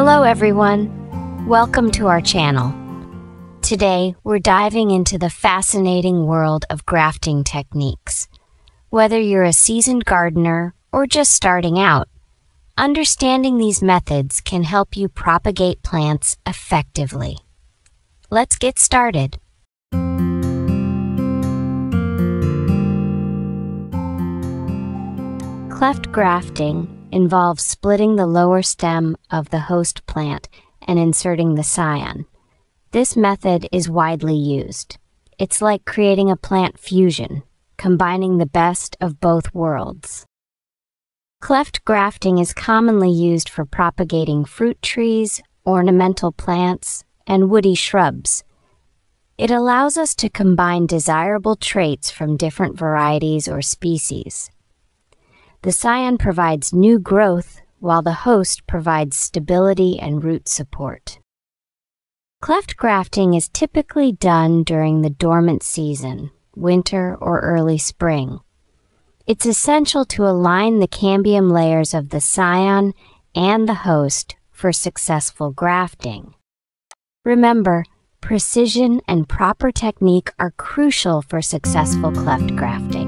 Hello everyone, welcome to our channel. Today we're diving into the fascinating world of grafting techniques. Whether you're a seasoned gardener or just starting out, understanding these methods can help you propagate plants effectively. Let's get started. Cleft grafting involves splitting the lower stem of the host plant and inserting the scion. This method is widely used. It's like creating a plant fusion, combining the best of both worlds. Cleft grafting is commonly used for propagating fruit trees, ornamental plants, and woody shrubs. It allows us to combine desirable traits from different varieties or species. The scion provides new growth, while the host provides stability and root support. Cleft grafting is typically done during the dormant season, winter or early spring. It's essential to align the cambium layers of the scion and the host for successful grafting. Remember, precision and proper technique are crucial for successful cleft grafting.